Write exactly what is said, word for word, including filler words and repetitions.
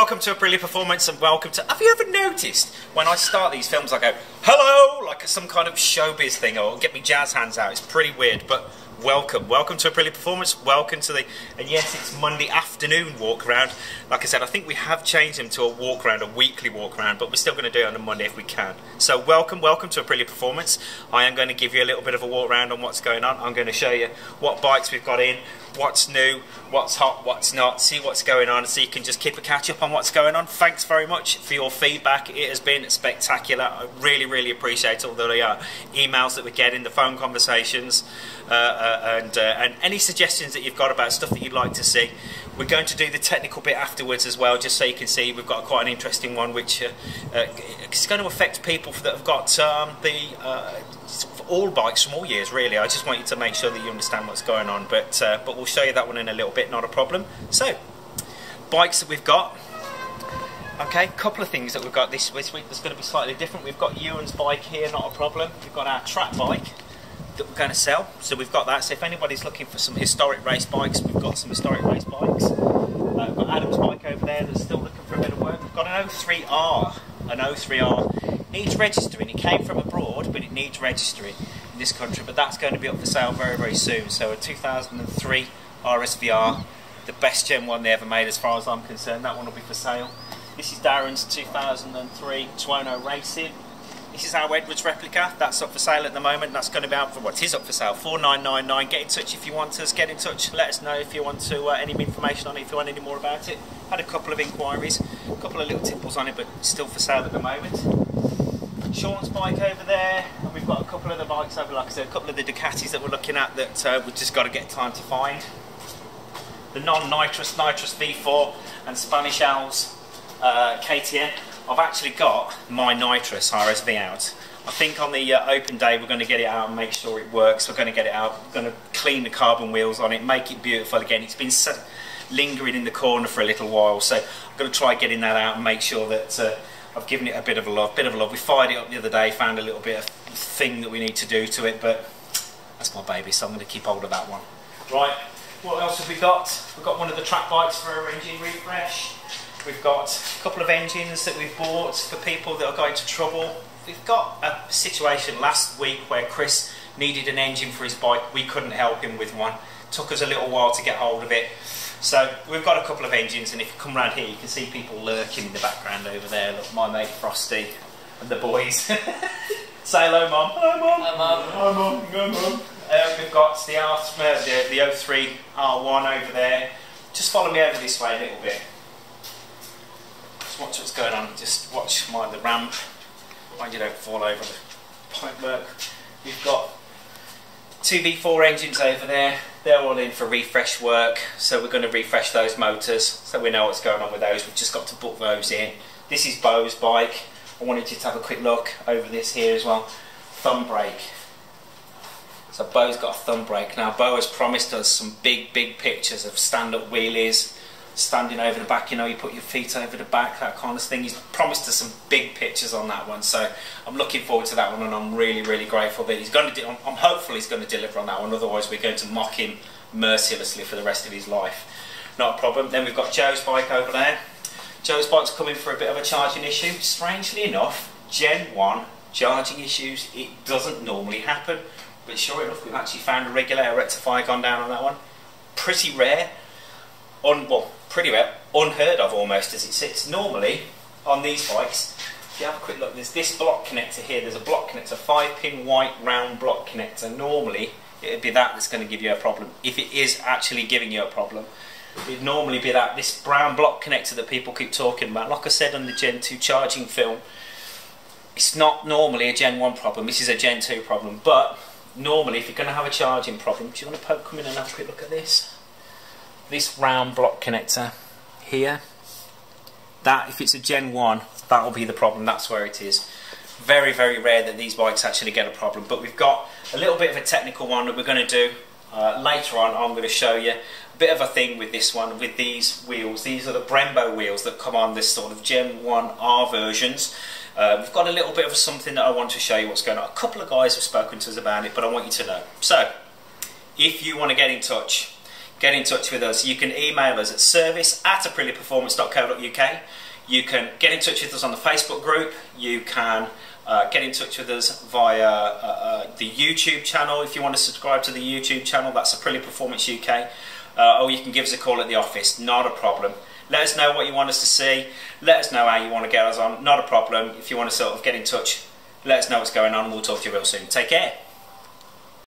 welcome to Aprilia Performance and welcome to... Have you ever noticed when I start these films I go, hello, like some kind of showbiz thing or get me jazz hands out. It's pretty weird, but welcome. Welcome to Aprilia Performance, welcome to the... And yes, it's Monday afternoon walk around. Like I said, I think we have changed them to a walk around, a weekly walk around, but we're still going to do it on a Monday if we can. So welcome, welcome to Aprilia Performance. I am going to give you a little bit of a walk around on what's going on. I'm going to show you what bikes we've got in, what's new, what's hot, what's not, see what's going on, so you can just keep a catch up on what's going on. Thanks very much for your feedback. It has been spectacular. I really, really appreciate all the uh, emails that we're getting, the phone conversations, uh, uh, and, uh, and any suggestions that you've got about stuff that you'd like to see. We're going to do the technical bit afterwards as well, just so you can see we've got quite an interesting one, which uh, uh, is going to affect people that have got um, the... Uh, all bikes from all years, really. I just want you to make sure that you understand what's going on, but uh, but we'll show you that one in a little bit, not a problem. So, bikes that we've got. Okay, couple of things that we've got this, this week that's going to be slightly different. We've got Ewan's bike here, not a problem. We've got our track bike that we're going to sell, so we've got that. So if anybody's looking for some historic race bikes, we've got some historic race bikes. Uh, we've got Adam's bike over there that's still looking for a bit of work. We've got an O three R, an O three R. Needs registering. It came from abroad, but it needs registering in this country, but that's going to be up for sale very, very soon. So a two thousand three R S V R, the best gen one they ever made as far as I'm concerned. That one will be for sale. This is Darren's two thousand three Tuono Racing. This is our Edwards replica. That's up for sale at the moment. That's going to be out for, what is up for sale, four nine nine nine. Get in touch if you want us. Get in touch. Let us know if you want to, uh, any information on it, if you want any more about it. Had a couple of inquiries, a couple of little tipples on it, but still for sale at the moment. Sean's bike over there, and we've got a couple of the bikes over, like I said, a couple of the Ducatis that we're looking at that uh, we've just got to get time to find. The non-nitrous, nitrous V four and Spanish Owls uh, K T M. I've actually got my nitrous R S V out. I think on the uh, open day we're going to get it out and make sure it works. We're going to get it out, we're going to clean the carbon wheels on it, make it beautiful again. It's been so lingering in the corner for a little while, so I'm going to try getting that out and make sure that uh, I've given it a bit of a love, bit of a love. We fired it up the other day, found a little bit of thing that we need to do to it, but that's my baby, so I'm going to keep hold of that one. Right, what else have we got? We've got one of the track bikes for our engine refresh. We've got a couple of engines that we've bought for people that are going to trouble. We've got a situation last week where Chris needed an engine for his bike. We couldn't help him with one. It took us a little while to get hold of it. So we've got a couple of engines, and if you come round here you can see people lurking in the background over there. Look, my mate Frosty and the boys. Say hello, Mum. Hello, Mum. Hello, Mum. Hello, Mum. Uh, we've got the, R, uh, the, the O three R one over there. Just follow me over this way a little bit. Just watch what's going on. Just watch mind the ramp. Mind you don't fall over the pipe work. We've got two V four engines over there. They're all in for refresh work, so we're going to refresh those motors so we know what's going on with those. We've just got to book those in. This is Bo's bike. I wanted you to have a quick look over this here as well. Thumb brake. So Bo's got a thumb brake. Now Bo has promised us some big, big pictures of stand-up wheelies, standing over the back, you know, you put your feet over the back, that kind of thing. He's promised us some big pictures on that one, so I'm looking forward to that one, and I'm really, really grateful that he's going to do. I'm, I'm hopeful he's going to deliver on that one, otherwise we're going to mock him mercilessly for the rest of his life. Not a problem. Then we've got Joe's bike over there. Joe's bike's coming for a bit of a charging issue. Strangely enough, Gen one charging issues, it doesn't normally happen, but sure enough we've actually found a regulator rectifier gone down on that one. Pretty rare. On, well, pretty well unheard of almost as it sits. Normally on these bikes, if you have a quick look, there's this block connector here, there's a block connector, five pin white round block connector. Normally it would be that that's going to give you a problem. If it is actually giving you a problem, it would normally be that this brown block connector that people keep talking about. Like I said on the Gen two charging film, it's not normally a Gen one problem, this is a Gen two problem. But normally if you're going to have a charging problem, do you want to poke, come in and have a quick look at this? This round block connector here, that if it's a Gen one, that will be the problem. That's where it is. Very, very rare that these bikes actually get a problem, but we've got a little bit of a technical one that we're going to do uh, later on. I'm going to show you a bit of a thing with this one, with these wheels. These are the Brembo wheels that come on this sort of Gen one R versions. Uh, we've got a little bit of something that I want to show you what's going on. A couple of guys have spoken to us about it, but I want you to know. So if you want to get in touch, get in touch with us. You can email us at service at aprilia performance dot co dot U K. You can get in touch with us on the Facebook group. You can uh, get in touch with us via uh, uh, the YouTube channel. If you want to subscribe to the YouTube channel, that's Aprilia Performance U K. Uh, or you can give us a call at the office, not a problem. Let us know what you want us to see. Let us know how you want to get us on, not a problem. If you want to sort of get in touch, let us know what's going on. We'll talk to you real soon. Take care.